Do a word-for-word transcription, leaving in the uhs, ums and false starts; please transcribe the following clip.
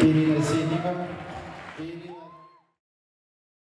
Irina Sinima.